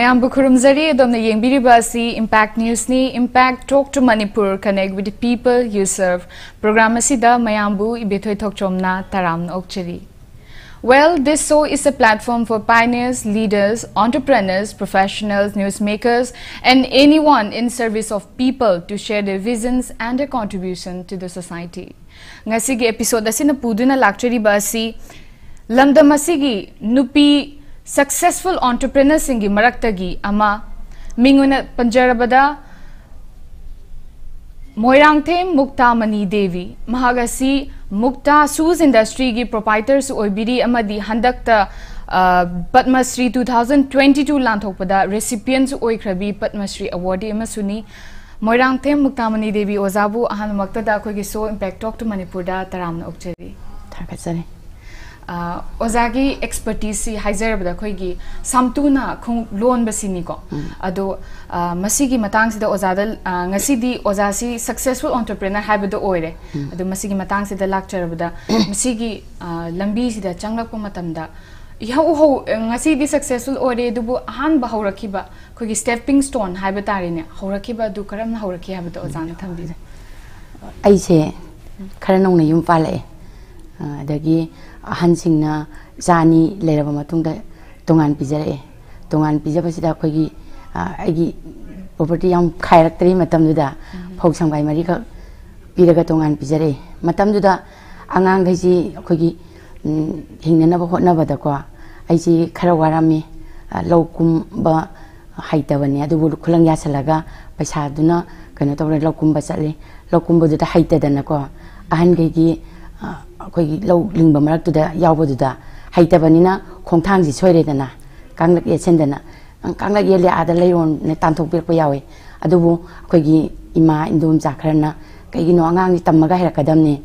Mayam Bukhurum Zari, Domna Yengbiri Basi, Impact News Ni, Impact Talk to Manipur, connect with the people you serve. Programma Sida, Mayambu, Ibethoi Thokchom na Taram Okcheri. Well, this show is a platform for pioneers, leaders, entrepreneurs, professionals, newsmakers, and anyone in service of people to share their visions and their contribution to the society. Ngasige episode asina puduna lakcheri basi, lamdamasigi nupi successful entrepreneurs ingi maraktagi ama minguna panjarabada Moirangthem Muktamani Devi mahagasi Mukta shoes industry gi proprietors oibiri amadi handakta Padma Shri 2022 lanthokpada recipients oikrabi Padma Shri award emasuni Moirangthem Muktamani Devi ozabu ahan maktada khoi gi so Impact Talk to Manipur da taramna okcheri thakachani Ozagi expertise Hyzerabda Koigi, Samtuna Kung Loan Basiniko, Ado Masigi Matangs the Ozadal Nasidi Ozasi successful entrepreneur Habido Oire, the Masigi Matangs the lecture of the Masigi Lambisi the Changakumatamda. Yaho Nasidi successful Ore Dubu Han Bahorakiba, Kogi stepping stone, Habitarina, Horakiba Dukaram Horaki Habito Ozan Tambi. I say Karanoni Yumfale, the Hansingna Zani Lerabamatunga Tungan Pizare, Tungan Pizapasida Kogi, Agi property on Kairatri, Matamduda, Poksam by Marika, Piragatungan Pizare, Matamduda, Angangazi, Kogi, Hinganabadakwa, Aji Karawarami, Lokumba, Haitavania, the wood Kulangasalaga, Pasaduna, Kanatora Lokumba Sale, Lokumbo the Haitadanako, Ahangagi. Koi low lingba marak to the Yabuda, Haitabanina, Kontanzi Soredana, Kangak Yasendana, and Kangak Yele Adalayon Netanto Pirpoyawe, Adubu, Kogi, Ima, Indum Zakarana, Kagino Angang Tamagara Kadamne,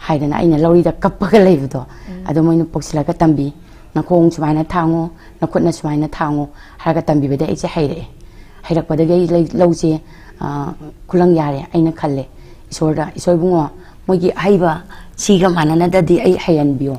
Haidana in a lorry the Kapakalevido, Adomino Poxilakatambi, Nakong Swina Tango, Nakona Swina Tango, Hagatambi with the H. Haide, Hadak the gay Lose, Kulangyare, Aina Kale, Isorda, Isobunga, Mogi Haiba. Siga manana da di ai hayan biyo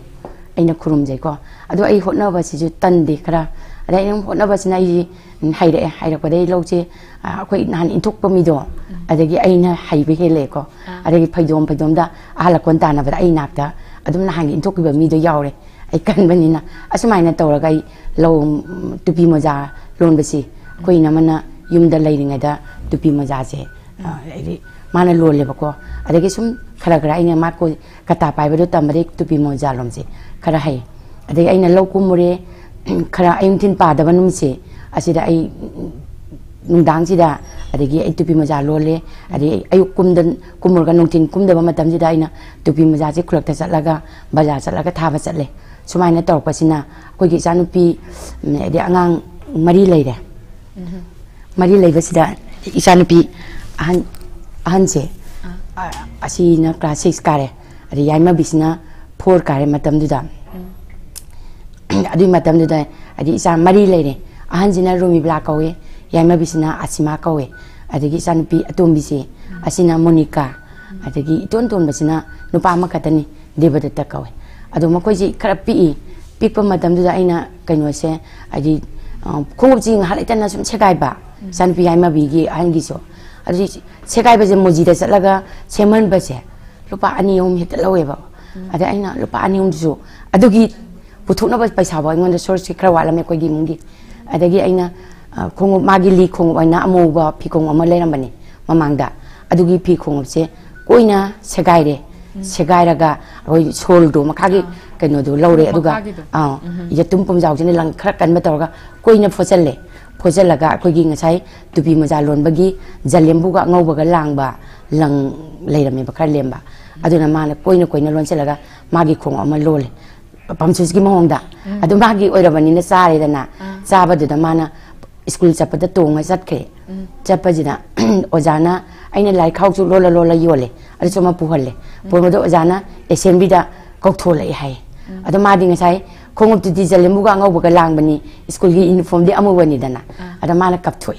aina kurum jai ko adu ai hotna ba si ju tan de kra ada in hotna ba sina yi haire haire ko dai loje akoi nan intuk pami do adagi aina haibe hele ko adagi phaidom phaidom da ala kon ta na ba ai nak da adum na hang intuk ba mi do yaure ai kan banina asumaina tawraga ai lo tupi moja lon ba si koi na mana yum da leiringa da tupi moja je ai mana lo le ba ko adagi sum Karagra in a Mako Katapai with Tamarik to be Mojalomse, Karahe. They ain't a locumore, Kara Aintin Padavanumse, as it I Nundansida, at the gate to be Mojalole, at the Ayukumdan, Kumurganutin, Kumdamatamzidina, to be Mojazi Crotas at Laga, Bajas at Lagatavasale. So mine at Torpasina, Kogisanupi, the Angang Marilade. Marilade was that Isanupi Hanse. Asina class 6 care, the Yama Bisna, poor care, Madame Dudam. I do Madame Dudan, I did some Marie lady, a Hansina Rumi black away, Yama Bisna, Asimakawe, I did some P. Atombisi, Asina Monica, I did Tonton Basina, Nopama Catani, Deva the Takaway. I do Makosi, Carapi, people Madame Dudaina, can you say, I did Coaching Haritana Chagaiba, San Piama Bigi, Angiso. Sekai was a mojida salaga, Seman Base, Lupa Anium hit lowever. Ada Aina, Lupa Anium Zoo. Adugi, Putunabas by Savoy, when the source Krawala make a gimundi. Adagi Aina, Kongo Magili, Kongo, and Amoba, Picong, or Malamani, Mamanga. Adugi Picong, say, Goina, Segaide, Segairaga, or Soldo, Makagi, Canodo, Lore, Aduga, Yatumpums out in the Lang Crack and Matorga, Goina Foselle. Pozelaga Koging Sai to be Mazalon Bagi, Zalembuga Novaga Langba, Lang Leda Mibaka Lemba, Adonamana Koina Koina Lonselaga, Magi Kong or Malole, Pamsus Gimonda, Adomagi Oravan in the Saridana, Saba de Damana, School Zapatatonga Zatke, Zapazina, Ozana, I like how to Lola Lola Yole, Adoma Puhole, Pomodo Ozana, Esembida, Coctole Hai, Adomading Sai. Kong up to Dizalembuga over Langbani, school uniform the Amuanidana, Adamana Captoe.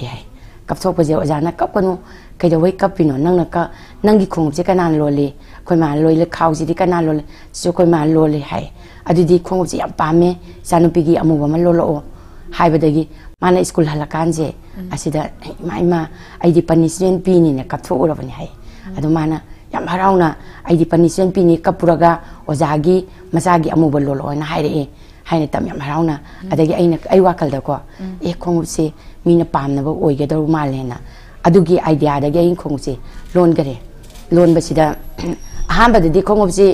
Captopoze Ozana Capano, Kadaway Capino, Nanaka, Nangi Kong, Ticanan Lolly, Coman Loyal Cows, the Canal, Socoman Lolly High, Adudi Kong of the Apame, Sanopigi Amuamalolo, हाइबदगी माने school हलकांजे असिदा माइमा आइदि punishment पिनी ने कथो उरबनि हाय अदु माना याम हराउना आइदि पनिशमेंट पिनी कपुरगा ओजागी मसागी अमुब लोलोना हायरे हायने तम याम हराउना अदगी आइना आइ वाकल दको ए खोंगसे मीना पामनब ओइगदरु मालेना अदुगी आइडिया दगी आइ खोंगसे लोन गरे लोन बसिदा हामबददी खोंगसे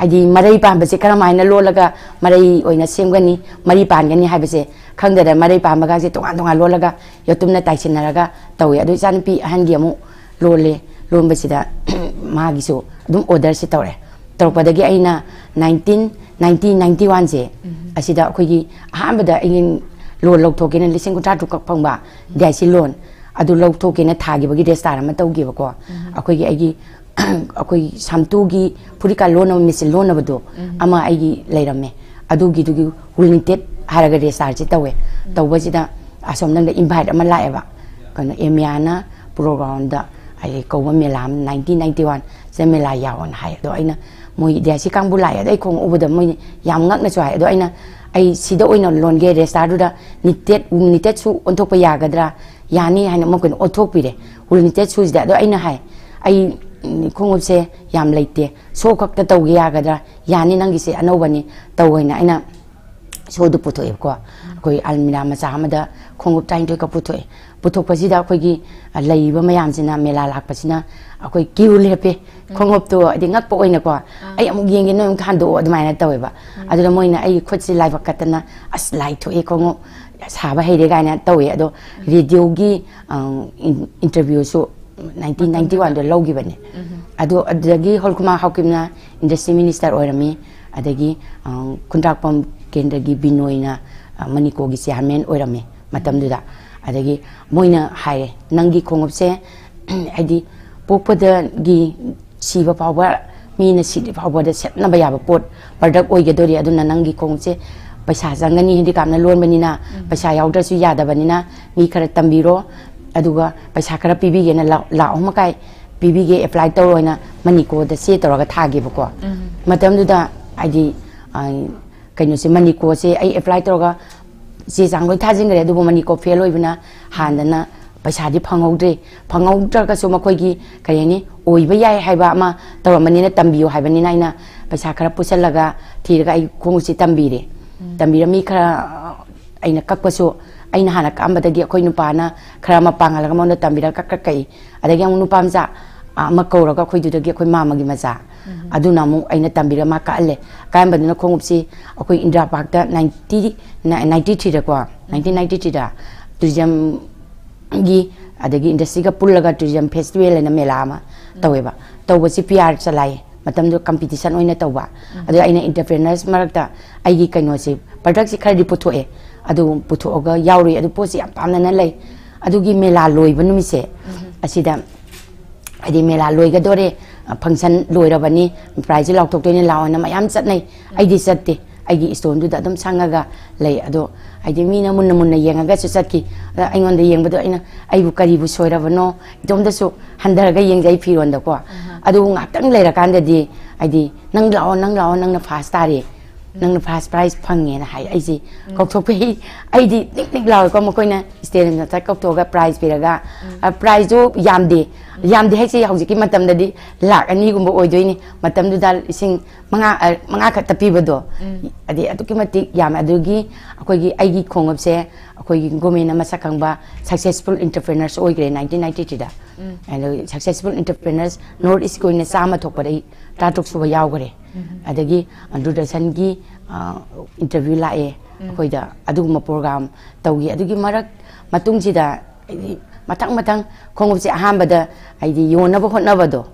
Adi Marai Pambase Karamina Lolaga, Marai or in a Singani, Maripangani Habase, Kanga, Maripamagazi, Tonga Lolaga, Yotuna Taisinaraga, Tawi, Adusan P. Hangiamo, Lole, Lombasida, Magiso, Dum Oder Sitore, Torpadagaina, 1991 se, Asida Kugi, Hambada in Lolo token and listen to Pamba, Desi Lone, Adulog token at Tagibagi Staramato Givako, Akogi Agi. Akoi Samtugi, Purika Lono, Miss Lonabado, Ama Agi later me. Adugi to you, willing tip, Haragade started away. The Wazida, Asomna the Impact Malaiva, Emiana, Puronda, Aiko Milam, 1991, Semilaya on high, Doina, Mui de Sicambulaya, they come over the money, Yam not Nasua, Doina, I see the oin on Longe, Staduda, Nitetsu, Ontopayagadra, Yani, and Mokan Otopide, will Nitetsu is that Doina high. I Kongse Yam Late, so cock the Togiagadra, Yaninangis, and Ovani, Tawina, so the Puto, Koi Almina Masamada, Kongo time to Caputo, Putopazida, Kogi, a laiba Mayanzina, Mela Lacasina, a quick Kilepe, Kongo to, I did not put in a car. I am getting no candle or the minor Taweva. I don't know, I could see life of Katana, a slight to a Kongo, as have a headache and Tawedo, Vidiogi interview so. 1991 the law given adu adagi holkuma hakimna industry minister oirami adagi contract pom kendagi binoina manikogi chairman oirami matamduda adagi moina hai nangi khongopse adi popoda gi siba power mina sidi power da setna ba yaba pot product oigedori aduna nangi khongse paisa jangani hindi kamna loan banina paisa yauda su yada banina mi khara tambiro Aduga, Pasakara PB and La Omakai, PBG applied to Rona, Manico, the Seat or a Tagibuko. Madame Duda, I did. Can you say Manico say I applied to Roga? Says Angle Tazing Red Manico Fellow Ivana, Handana, Pasadi Pango Day, Pango Draga Somakogi, Kayani, Oibaya Habama, Toramanina Tambio, Havanina, Pasakara Puselaga, Tiragai Kongsi Tambiri, Tambira Mika in a Kapaso. Aina hana kamba da dia koi nupana krama pangal kama onda tambira kakakai ada yang nupamza makau koi juda dia koi mama gimaza aduna mu aina tambira makalle kamba dina kongupsi koi indra pakda 1993 da kwa 1993 da tourism gi ada gi industry ka pull laga tourism festival na melama taweba tawasi PR salai matam do competition oina tawba ada aina entrepreneurs marakta aigi kainosi product si khari putoe Adu Putoga, Yauri, Adu Posi, Pananale, Adugi Mela Loi, Venumise, Asida Adi Mela Loigadore, Punsan Loiravani, Prize Loctocane Lao, and I am Satney, I disatti, I get stone to Dadam Sangaga, lay Ado, I demean a Munamuna Yang, I guess Saki, I on the Yang, but I Bukaribu Soiravano, don't the so Handaraga Yang I feel on the qua. Adu Natang later can the day, I did Nangla, Nang the fast study. Nang pass price pang and high easy. Coctopi, I did think loud comocoina, staring at Coctoga prize piraga, a prize do yamdi. Yamdi hexi houseki matam the di lack and nigumbo or doing matam dudal sing manga tapibodo. At the Atukimati Yam Adugi, Akogi Agi Kong of Se, Akogi Gomina Masakamba, successful entrepreneurs Oigre 1990. And successful entrepreneurs North is going to Sama Topari, Tatoks over Yagore. Adagi and do the Sangi interview lae, Koida, Aduma program, Taugi, Adugi Marak, Matungsida, Matang, Kongosi Ahambada, I the Yonabo Navado,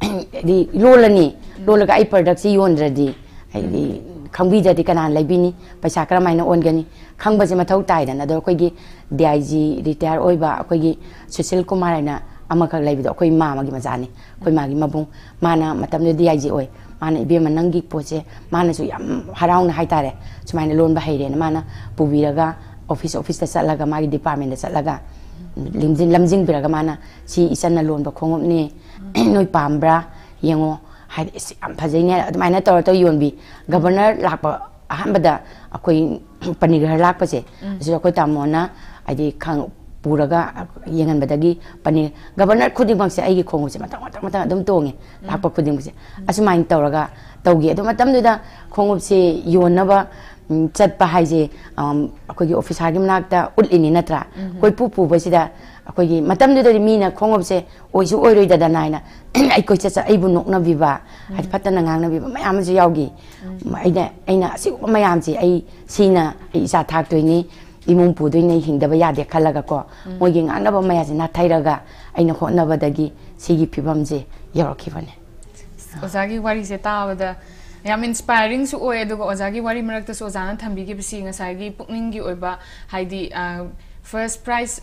the Lolani, Lolagai products, Yondredi, I the Kambida de Canan Labini, Pasakra Mino Ongani, Kambazimato Tide, and Adokogi, Diazi, Retire Oiba, Kogi, Cecil Comarina, Amaka Lavido, Koi Mama Gimazani, Koi Magimabung, Mana, Matam de Diazi Oi. Mana be manangi poche mana su yam harang hai tare su mana loan bahire mana pubiraga office ta salaga mari department ta salaga limjin biraga mana si isana loan ba khongop ni noi pambra yengo hai am phajine mana tor to yonbi governor lakpa ahambada akoi panigrah lakpase asu akoi tamona adi khang puraga yengan badagi pani governor khuding bangse ai gi khongu se matang matang matang dum tongi lakpa khuding se asu main tauraga taugi adu matam duda khongu se yonaba chatpa haije akoi gi office hagim nakta ulini natra koi pupu basida akoi gi matam duda mi na khongu se oisu oiroi da naina ai koi chacha ai bu nokna biba ai patana ngangna biba mayam se yaugi aina si mayam se ai sina isa thak toini imum pudoine hingdaba yade khalaga ko moying anaba mayaje na thairaga aina khotna badagi sigi phibamje yaroki bane ozagi wari se taawada yam inspiring su oe do ozagi wari marakta so jana thambi gi bisi ngasai gi pukning gi oiba haidi first prize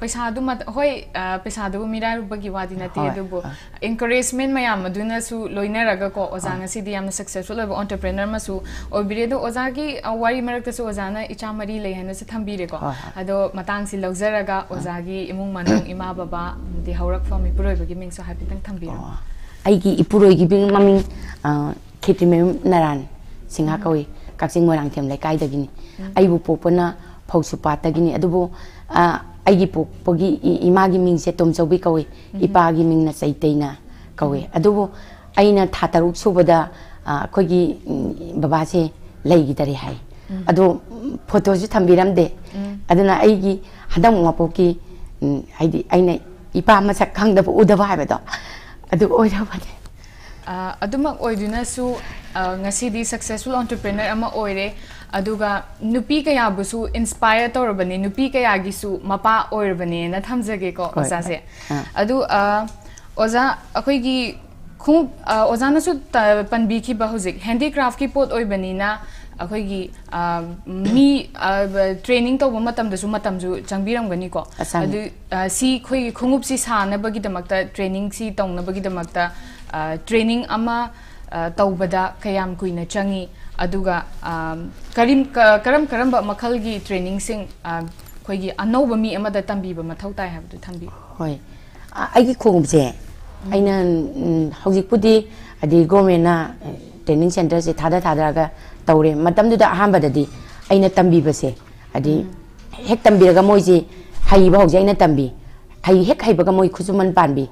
paisa du mat hoi paisa du mirai rubagi wadi na te do bo encouragement mayam aduna su loina raga ko ozanga sidi yam successful oiba entrepreneur ma su obire do ozagi wari marakta so jana icha mari lei hanu se thambire ko ado matang si logzaraga ozagi imung manung ima baba de haurak fami puroi bagi ming so happy tang thambire aigi ipuroi gi bing maming Kitime Naran, Singakoi, Kaxing Moirangthem like Idagini. I will popona, Posupatagini, Adubo, Agipo, Pogi, Imagiming Setom Sobikawi, Ipagiming Nasaitena, Kawi, Adubo, Aina Tataruk Soboda, Kogi Babase, Lagi Darihai. Ado Potosutambiram de Adana Aigi, Hadam Wapoki, Aina Ipamasa Kang the Udavado, Adu Oidavade. Adumak oiduna su ngasidi successful entrepreneur ama oire aduga nupi kaya busu inspire torabane nupi kaya gisu mapa oirbane na thamjage ko osase adu oza akoi gi khub ozana su panbi ki bahuzik handicraft ki pot oibani na akoi gi mi training to matam da su matam ju changbirang gani ko adu si khoi khungup si sana bagi damakta training si tong na bagi damakta training ama taubada kayam kuina changi aduga karam ba makhal gi training sing khoi gi anoba mi ama da tambi ba mathau tai have to thambi hoi ai gi khong je aina hauji pudi adi gomena training center se thada ga taure matam du da ahamba da di aina tambi ba se adi hek tambi ga moi ji hai ba hauji aina tambi hai hek hai ba ga moi khusuman panbi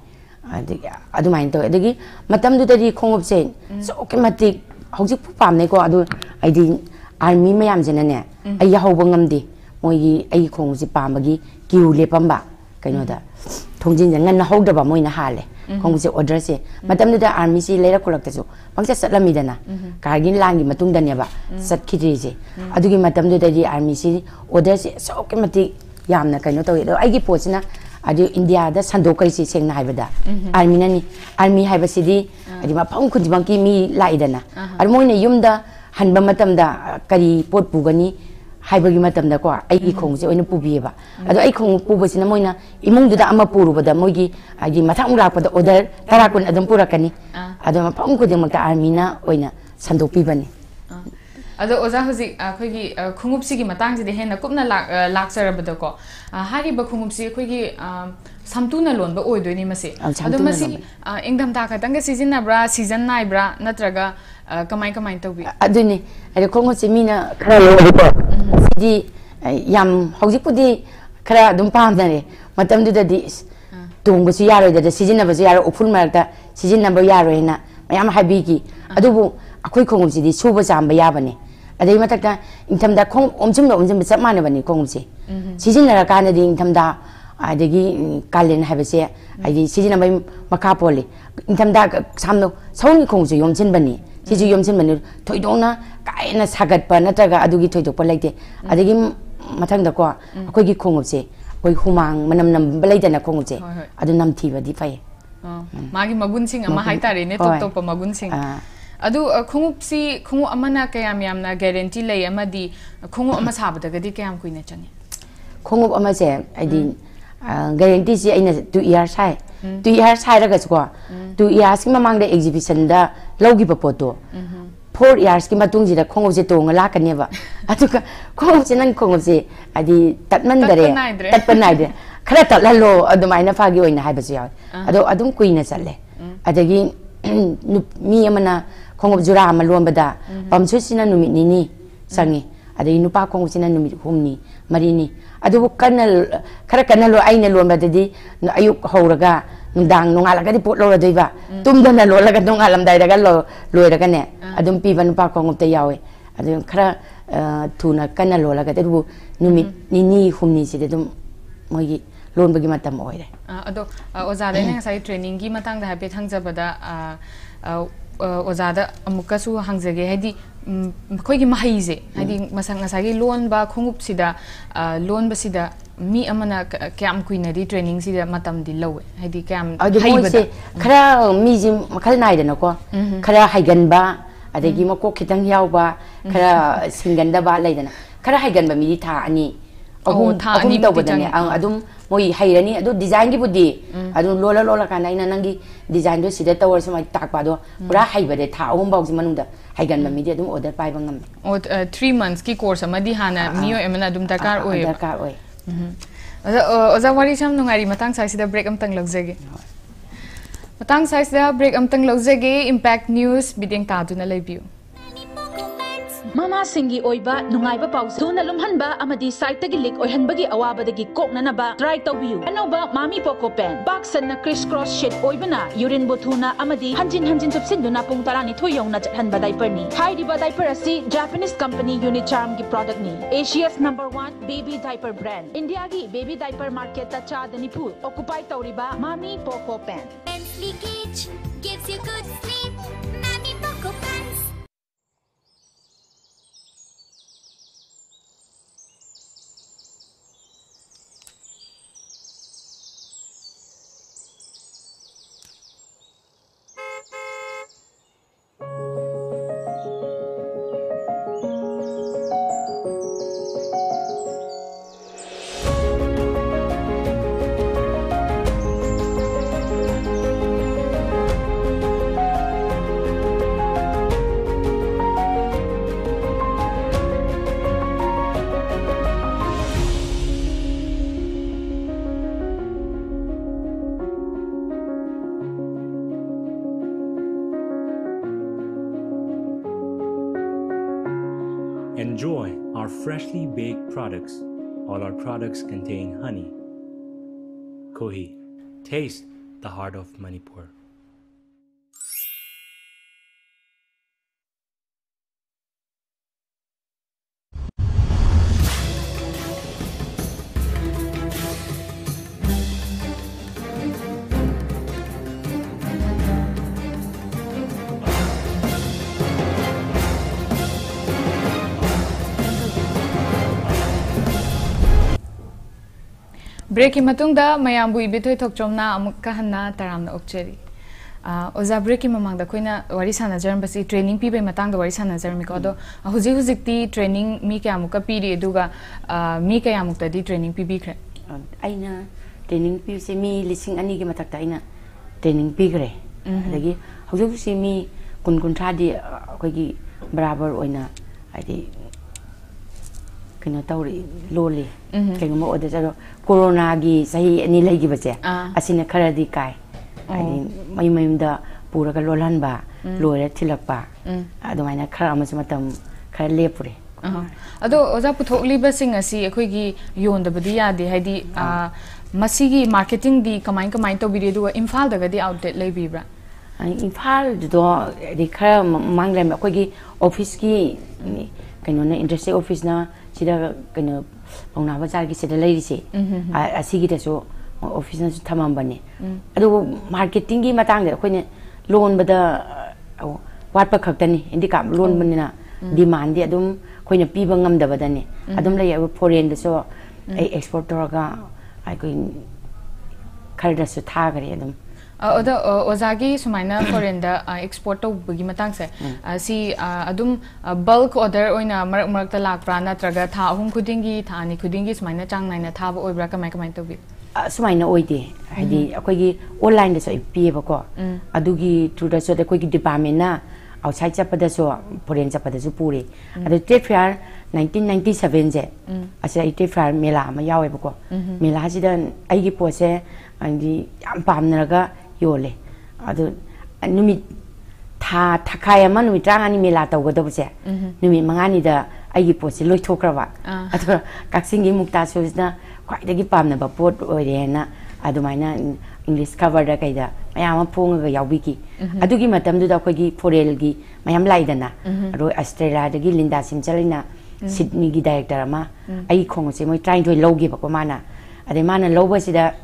Adumain to Edigi, Madame du Daddy Kong of Saint. So, okay, Matic, Hogsy Pupam, Neko Adu, I did Army Mayam Zenane, a Yahobongamdi, Moyi, a Kong Zipamagi, Giuli Pamba, Canoda, Tongjin and Holdaba Moina Hale, Kongs or Dressy, Madame the Army see later collector, Ponsa Salamidana, Cargin Langi, Matunda Neva, Sat Kitty, Adugi Madame du Daddy Army see, or Dressy, so okay, Matic Yamna Canoto, I give Posina. Adi India da sandokai si seng naibada armina ni armi haiba sidi adi ma phang khun bangki mi laidana ar moina yumda hanba matam da kari pot pugani haibagi matam da ko ai khongse oina pubiba adu ai khong pubasina moina imung da ama purubada moigi agi mathang rakpada order tarakun adum purakani adu ma phang khun makta armina oina sandopi bani Ado oza hozi khoigi khungupsi gi matang jide hen nakupna laksar badako hari ba khungupsi khoigi samtuna lon ba oidoni mase ado masi engdam ta khatanga season na bra season nai bra natraga kamai tawbi aduni ade khungupsi mina khara lo ba sidi yam hoji pudi khara dum pam dane matam du da di tungbusi yaro da season na ba yaro upul marta season number yaro ina yam habigi adubu akoi khongumsi di suba jamba yabane adai matakta intamda khong omjumno omjum samane bani khongumsi sijinara kana di intamda adegi kalen habese ai sijina mai makapoli intamda samno sauni khongju yomjin bani siju yomjin bani thoidona kaina sagat pa nataga adugi thoidok pa laite adegi mathangda ko akoi gi khongumsi koi humang manamnam balaidana khongumsi adu namthi badi pai magi magun sing ama haitare ne top pa magun sing Adu khungupsi khungu amana kayam yamna guarantee lay amadi khungu ama sabda gadi kayam kuina changi khungu ama se adi guarantee si aina 2 year sai 2 year sai raga swa 2 year sima mangda exhibition da logi ba poto 4 years ki matung ji da khungu je tong la kane ba atuka khungu se nan khungu se adi tatman dare tatpanai de khara tat la lo adumaina phagi oina haiba se adu adum kuina challe adagi mi amana Kong of Jura Malomba, Bamsusina Numini, sangi ada inupa kong usina numit humni marini adu kanal khara kanal aina lomba dadi ayuk houraga ndang nongala ga di potlo deiba tumdana lo laga nongalam dai daga lo loiraga ne adum piba nupa kong upta yawe adum khara thuna kanal lo laga debu numit nini humni si dum mogi loan bagi matam oire adu ozare ne sai training gi matang da happy thangja bada ozada amukasu hangzage hedi khoigi mahaize hedi masanga sagi loan ba khungup sida loan ba sida mi amana kyam kuinari training sida matam dilawe hedi kyam haibada khara mi jim khal naida nako khara haigan ba adegi mako khitang yaw ba khara singanda ba laidana khara haigan ba mi tha ani ahum ahum tawbadane adum moi hairani adu design gi budi adu lola lola kanai nanangi design do sida tawar sama takpa do pura haibade tha ahum bawji manunda haigan mami de adum order pai bangam o 3 months ki course amadi hana mio emana adum dakar oi oza wari sam nungari matang sai sida break am tang lagjege matang sai sida break am tang lagjege impact news bideng ta duna leibiu Mama Singi Oiba, Nungaiba Paus, Tuna Lumhanba, Amadi Saitagilik, or Hanbagi Awabadagi, Kok Nanaba, Dry Tawyu, Anova, Mami Poko Pen, Box and a crisscross shit Oibana, Urin Botuna, Amadi, Hanjin of Sinduna Puntarani, Toyona Hanba Diaperni, Haidiba Diaperasi, Japanese company Unicharm Gi product ni, Asia's #1 baby diaper brand, India Gi baby diaper market Tacha, the Nipur, Occupy Tauriba, Mami Poko Pen. And sleekage gives you good sleep, Mami Poko Pens. Enjoy our freshly baked products. All our products contain honey. Kohi, taste the heart of Manipur. Break in Matungda, Mayambu Ibethoi Thokchom na Amukahana Taramna Okcheri. Oza break in Mamanga Quina, Warisana Germbasi, training people Matanga Warisana Zermikodo, Huzi Huzikti, training Mika Amuka Piri Duga, Mika Yamukta di training PB. Aina, training PB, me listing Anigimataina, training Pigre. Lagi, Huzu see me Kunkuntradi, Kogi, Braver, Oina, Idi. Kena tahu loli, kalau mau ada cara corona lagi, saya ni lagi baca, asalnya kerja di kai, ini main-main dah pura kalau lolan ba, lolat cilak ba, aduh mana kerja macam kerja lepure. Aduh, orang putuk libat singa si, aku gigi yon dapat dia di, hari masih gigi marketing di kemain-kemain tu beri dua Imphal daga di outlet lebih bra. Imphal jodoh di kerja manglam aku gigi office gigi, kalau na industri office na sida kena pengguna pasar kita sida lagi sih, asih kita so office nasi tamam bane. Aduh marketing kita matang deh, kau ni loan benda wat perkhidmatan ni, ini kam loan benda na demand dia, aduh kau ni pi bangam dah benda ni, aduh melayu foreign deh so export orang, aku kerja so thah kari aduh. Oda ozagi sumaina foreign da export to bagi matang se si adum bulk order oina marak marak talak prana traga tha ahum kudingi tha ani kudingi sumaina chang naina tha bo oibra kamai kamai to bi sumaina oide hadi akoi gi online da so pi ba ko adugi through da so da koi gi department na outside cha pada so foreign cha pada so puri adu trade fair 1997 je asa trade fair mela ma yawe ba ko mela hasidan ai gi pose ani am pamnaga Yole, aduh, numi tha thakaya mana numi terang ani melata uga tu percaya, numi mangani dah I post loy thokrawa athora kaksingi mukta soisna kwai dagi pamna ba pot oire na adumaina english cover da kaida mayam phonga yawiki adugi matam du da khoi gi forel gi mayam laidana ro australia dagi linda simchalina sydney gi director ama ai khong se moi trying to logi ba ko mana ade mana loba sida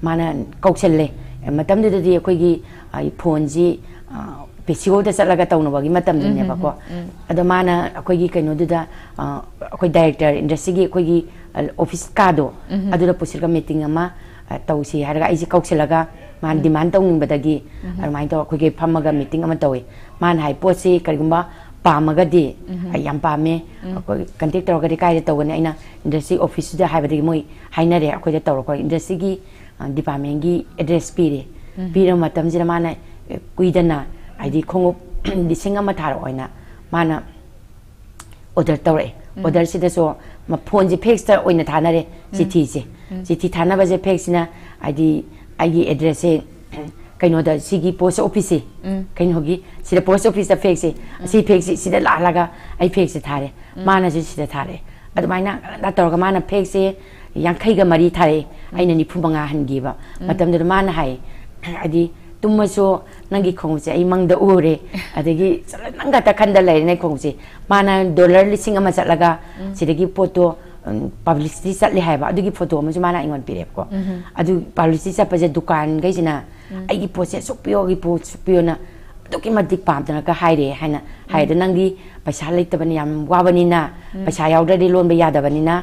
mana kokchelle matam du da khoi gi ai phone ji Pesio da salaga taunu bagi matam dun ne bako adamana akoi gi kaino duda akoi director industry gi akoi gi office kado adura posirga meeting ama tausi harga aisi kaukselaga man demand taung badagi armai to akoi gi phamaga meeting ama tawe man hai posi karigumba pamaga de ayam pame akoi contact tor gari kai tawne aina industry office da hai badagi moi haina re akoi da tor ko industry gi department gi address pire pira matam jira mana kuidana Adi kongo di singa matar oina mana order tore order sida so ma phone je pexter oina thanare city thana ba je pexina adi agi address e kaino da sigi post office kaino hogi sida post office da fexe si fexe sida la laga ai fexe thare mana je sida thare adumaina la tor ga mana fexe yankai ga mari thare aina ni phumanga hangi ba matam da mana hai adi Tumaso nangi kongsi ay mang daure adagi nangata kandalay na kongsi mana dollar lising ama sa laga sidagi photo publicity sa lihay ba adagi photo mo mana ingon pirep ko adu publicity sa paje dukan guys na ay ipose supyo na dokimatik pam na ka haire haina haida nangi paisa leitabani yam wabani na paisa yaudari lon ba yadabani na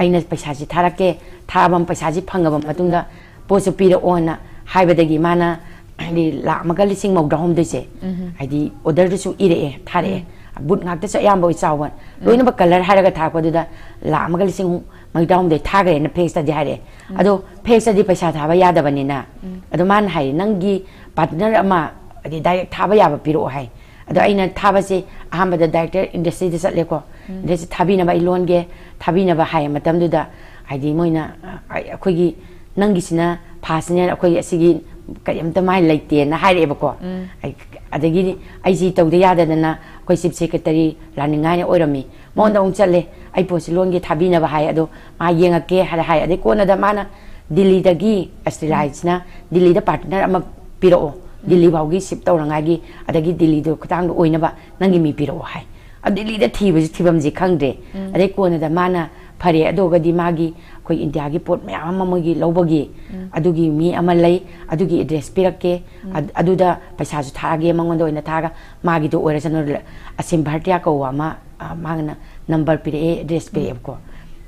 aina paisa si tharake thabam paisa si phangabam matunda pose pira ona haibadagi mana Adi la magali sing mau dahom dese, adi order tu su ire thare, but ngak tu su ayam boi sawan. Loi nampak color hari kat thar ko tu dah la magali sing mau dahom deh thare, na peksa di hari. Ado peksa di pasar thaba yada bani na, ado man hari nanggi partner ama adi direct thaba yaba piru hari. Ado aina thaba si aham pada director industry desa leko, desa thabi na ba ilon ge, thabi na ba hari matam tu dah adi mo ina aku gi nanggi sina pasnya aku gi sigi Kayam tamai laitian, hai re bako. Ada gini, ai si tau dia ada dana, koi sip sekretari laningai orami. Mau dah ungcale, ai posilong dia tabi na bahaya do, mai yang ake hari hari ada kau nada mana dili dagi asteroids na, dili da partner ama piro, dili baugi sip tau orang lagi, ada gini dili do ketang do oi naba, nangi mi piro hai. Ada dili da tiba tibam zikang de, ada kau nada mana pare do gadi magi. Koi India gi pot maya ama magi lobagi, adu gi mi amalai, adu gi dress pirake, adu da pasar su thagi mangon do ina thaga magi do ora sanor asim bhartiya ko ama mangna number pire dress pire ko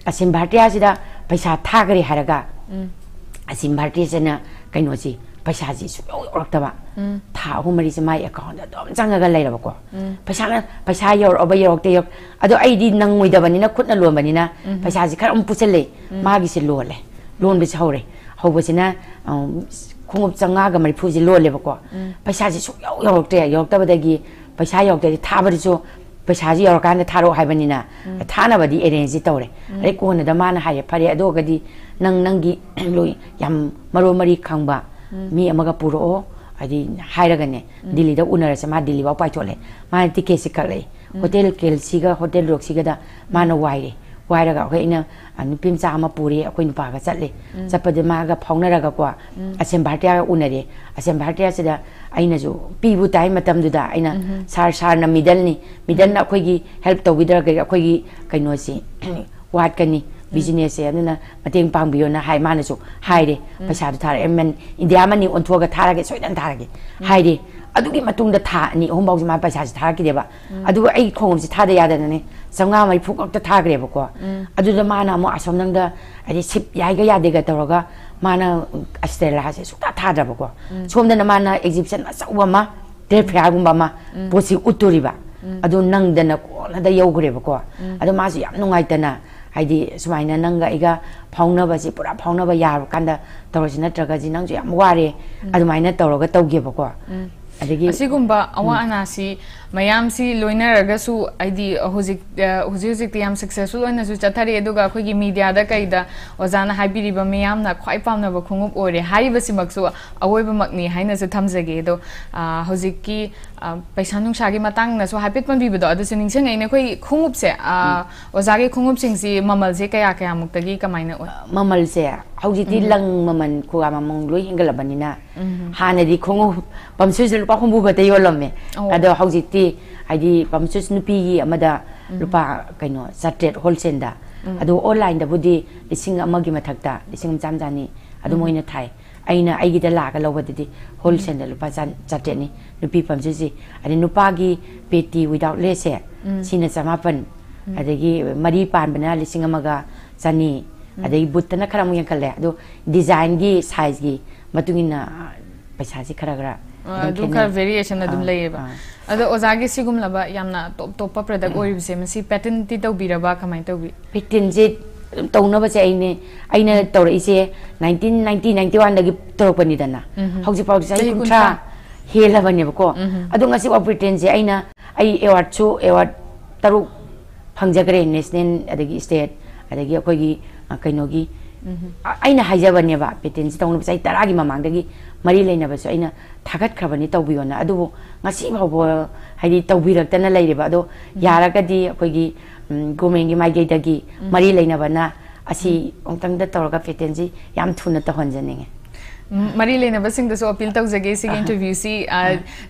asim bhartiya sida pasar thagri haraga asim bhartiya sena kaino si pasar si su ortaba tha humari se mai account da dom changa ga laira ko pasar yor obai yor te yor adu aidi nangoi da bani na khutna lon bani na pasar si kharam pusele magi se lole lon be saure hobo sina khungop changa ga mari phuji lole ko pasar si su yor te yor ta badagi pasar yor te tha bari so pasar ji yor kan na tharo hai bani na tha na badi arrange tore are ko na da man hai phari adu ga di nang nangi loi yam maro mari khangba mi amaga puro adi hairagane dili da unara sama dili ba pai chole ma ti kesi kale hotel kelsi ga hotel roksi ga da mana waire waire ga hoina anu pimsa ama puri ko in pa ga chatle chapade ma ga phongna ra ga kwa asem bhatia unare asem bhatia se da aina jo pibu tai matam du da aina sar na middle na khoi gi help to widra ga khoi gi kaino si wat kani business e na mateng pang bio na hai mana so hai de pasar thar em india mani on thua ga thara ge soidan thara ge hai de adu gi matung da tha ni hom bau ma pasar thara ki de ba adu ai khong si thada ya da ne sanga mai phuk ta thagre ba ko adu da mana mo asom nang da ai sip yai ga ya de ga toroga mana australia ha se su ta thada ba ko som da mana exhibition sawa ma de phya gum ba ma posi uturi ba adu nang da na ko na da yau gre ba ko adu ma su yam nungai ta na Adi sumaina nangga iga pauna ba si pura pauna ba yar kanda torosina traga jinang ju yam ware adumaina toroga tauge bako adigi sigumba awa anasi mayamsi loina ragasu aidi hozik ti am successful oina su chathari eduga khoi gi media da kaida ozana haibiri ba mayam na khoi pamna ba khungup ore haibasi maksu awoiba makni haina se thamjage do hozik ki paisa nung shagi matang na so habit pan bibodo adasu ningseng aina khoi khungup se ozage khungup singsi mamal se kaya kaya muktagi kamaina mamal se haujiti lang maman ko amang loi hingala banina hanadi khungup pamsuj lupa khumbu ga te yolomme ado haujiti aidi pamsuj nupi amada lupa kaino satet holsenda ado online da budi lising amagi mathakta lising jamjani ado moina thai aina aigi da laga lobadi holsenda lupa chateni nupi pamsuji ani nupagi peti without lese sina samapan adagi mari pan bana lising amaga chani adai butna khara mu yankale ado design gi size gi matungina paisa ji khara khara दुखा variation ना तुम लाये बा अदो ओजागे सिगुम लबा यामना टॉप टॉप पर प्रोडक्ट और भी सेम सी पैटर्न ती तो बिरबा कमाई तो भी पैटर्न जे तो ना बचे आइने तो इसे 1991 लगी तो पनी दना होगी पाव जाए कुंठा हेला बने बको अदो गसी ऑपरेटेन जे आइना आई एवार्ड शो एवार्ड तरु फंगजगरे नेशनल अदगी स्टेट अदगी अकोगी कइनोगी आइना हाइजा बने बा पैटर्न जे तो ना बचे तरागी Mamang दगी Mari lain apa so, ina thagat kerabat ni tahu bion. Aduh, ngasih bawa hari tahu birak tanah lain lepas do. Yara kadi, kau gigi, gomengi, mai gigi dagi. Mari lain apa na, asih orang tengah tahu orang fitensi, yang tu nanti hantar nengah. Mari lain apa sih, daso apil tahu zagi sih interview sih.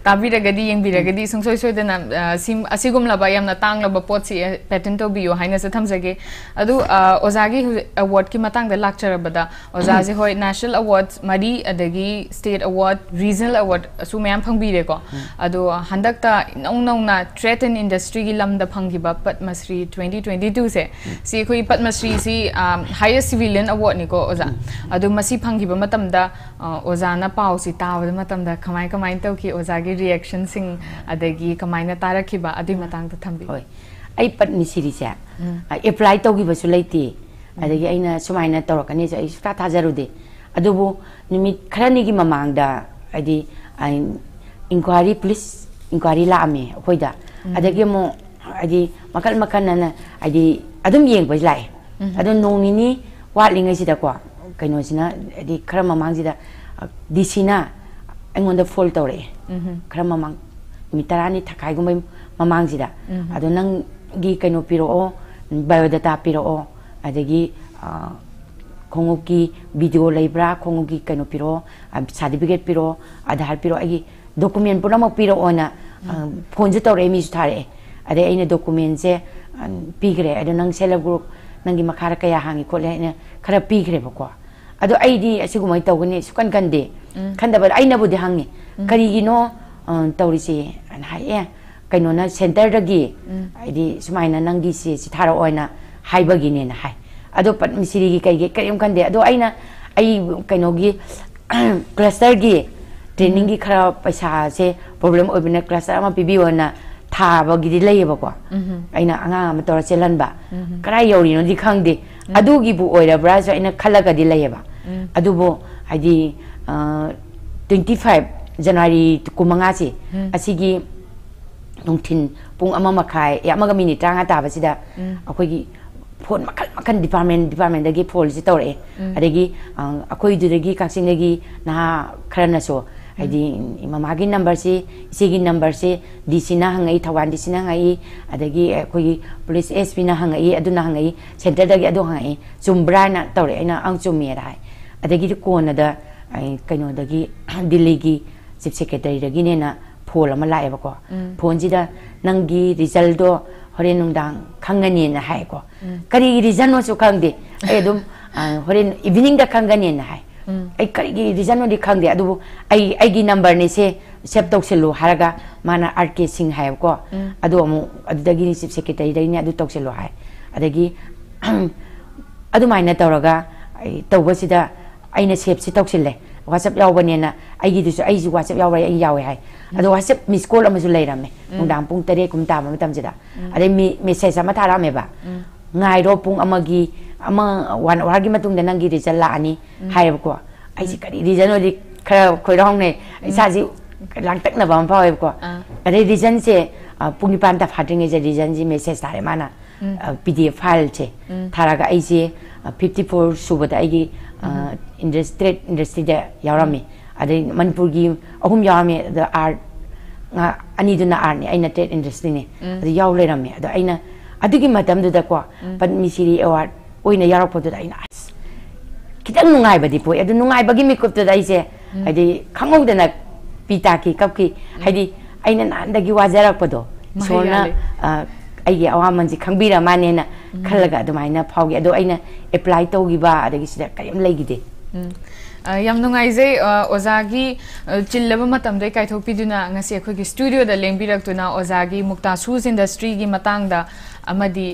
Tapi ragadi yang biragadi, sungsoi soi dana sim asih gom laba, yang natang laba pot sih patent tahu bion. Hai nasi tham zagi. Aduh, ozagi award ki matang dah lakcara benda. Ozagi hoy national awards, mari adagi state award, regional award, so memang phang bireko. Aduh, hendak ta nauna threaten industry gilam da phang giba Patmasri 2022 se. Si koi Patmasri si highest civilian award ni ko ozan. Aduh masih phang giba matam da. ओजाना पाव सीता वध मतम दा कमाई कमाई तो कि ओजागी reaction सिंग अधेगी कमाई न तारा की बा अधिक मतांग तो थम्बी आई पत्नी सीरीज़ है एप्लाई तो कि बस लाई थी अधेगी आई न सुमाई न तोड़ करने से इसका ताज़रू दे अदो वो निमित खरानी की मांग दा अधी इंक्वायरी पुलिस इंक्वायरी लामे कोई दा अधेगी मो अधी मकल मकल न अधी अदम येंग बस लाई अदो नोनी नी वालिंग ऐसी तक वा Kaino sina, di kerana mamang sida di sini, engon dah full tore. Kerana mamang, mitra ni tak kaya gum mamang sida. Aduh nang gi kaino piro o, biodata piro o, aduh gi kongo ki video libra, kongo ki kaino piro, certificate piro, adahar piro, agi dokumen puna mau piro ona, ponjat tore misu thare. Aduh ini dokumen se pigre, aduh nang seleb group, nang gi makar kaya hangi koleh ne, kerana pigre bokwa. Aduh, aidi asyik umai tahu ni, sukan kande, kan dapat aina boleh hangi. Kali gino tahu risi, anak ayah, kaino na center lagi, aidi semua aina nanggi si, si tharo aina, high begini na high. Aduh, pat misi lagi kaya, kerjum kande. Aduh, aina, aidi kaino gini, cluster gini, training gini kerap pasah se, problem open cluster, ama pibi aina, thar begini lagi bawa. Aina angam atau racilan ba, keraya orang ini kande. Aduh, ibu orang berasa aina kalah kadi lagi ba. Aduh bo, aji 25 Januari tu kumangasi, asigi nongtin pung ama makai, ya maga minit rangat apa sih dah, aku lagi phone makan department lagi polisi tahu eh, ada lagi aku itu lagi kasih lagi nah kerana so, aji mamagi number si, segi number si di sini hangai thawan di sini hangai, ada lagi aku lagi polis SP na hangai, aduh na hangai, center lagi aduh hangai, Zumbra na tahu eh, na angzumi ada. Ada gitu kau nada, kaino ada gitu dilegi, sip sekretari lagi ni na pola malai bako, pola jida nanggi result do hari nungdang kangani na hai ko, kari result masuk kang de, aduh hari evening dah kangani na hai, kari result di kang de, aduh aigi number ni se septok selu harga mana RK Singh hai bako, aduh amu ada gitu sip sekretari lagi ni aduh tok selu hai, ada gitu, aduh mana tahu raga, tahu apa sih dah aina siap si toksil le, WhatsApp yau banana, aigi tu so aigi WhatsApp yau banana aigi yau hai, aduh WhatsApp miss call amu sulai ramai, mungkin pung teri kum tama macam jeda, ada mesej sama thara meba, ngai ro pung amagi, ama wan orang kita tung dengan giri jalla ani, hai aku, aigi kari di jano di kerana kau orang ni, sahaja langtak na bawa apa aku, ada di jano se Pungipan ta fighting is a reason ji message taremana PDF file che tharaga aise 54 suba da agi industry da yarami adai Manipur gi ahum yarami the art ani duna arni aina trade industry ne the yaw le rami da aina adigi madam da ko Padma Shri award oina yarapod da aina kitang nungai ba dipo adu nungai bagi mikup da aise adai khangong da na pita ki kap ki hadi aina nan da gi wazara podo so na ai awa manji khangbira mane na khalaga adumaina phaugi adu aina apply to gi ba adagi sida kayam legi de yam nungai je ozagi chillaba matam dei kai thopi duna ngasi akhoi gi studio da lengbirak tuna ozagi mukta shoes industry gi matang da amadi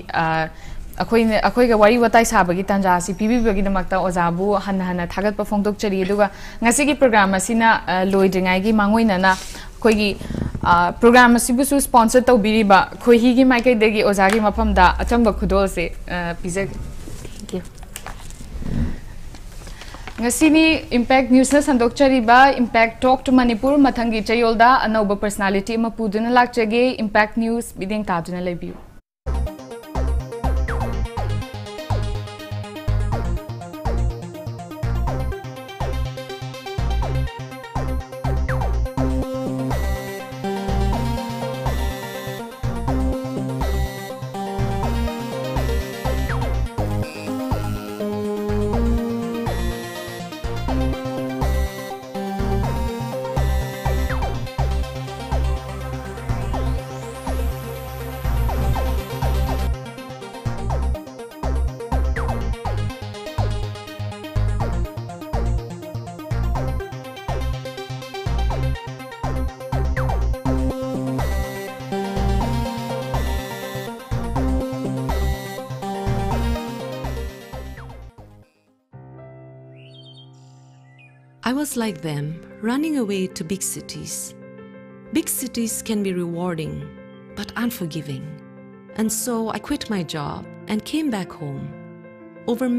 अखोई का वारी बताई साबगी तंजासी PV बगी दमकता ओजाबु हन हन थागत पफोंगदोक चरी दुगा ngasi ki program asina loidingai gi mangoina na khoi gi program asibusu sponsor to biriba khoi hi gi maikai degi ozagi mapham da achamba khudol se pizek thank you ngasi ni impact news na sandok chari ba impact talk to manipur mathangi chayolda anoba personality ma puduna lakchege impact news bideng taduna lebiu I was like them, running away to big cities. Big cities can be rewarding, but unforgiving. And so I quit my job and came back home. Over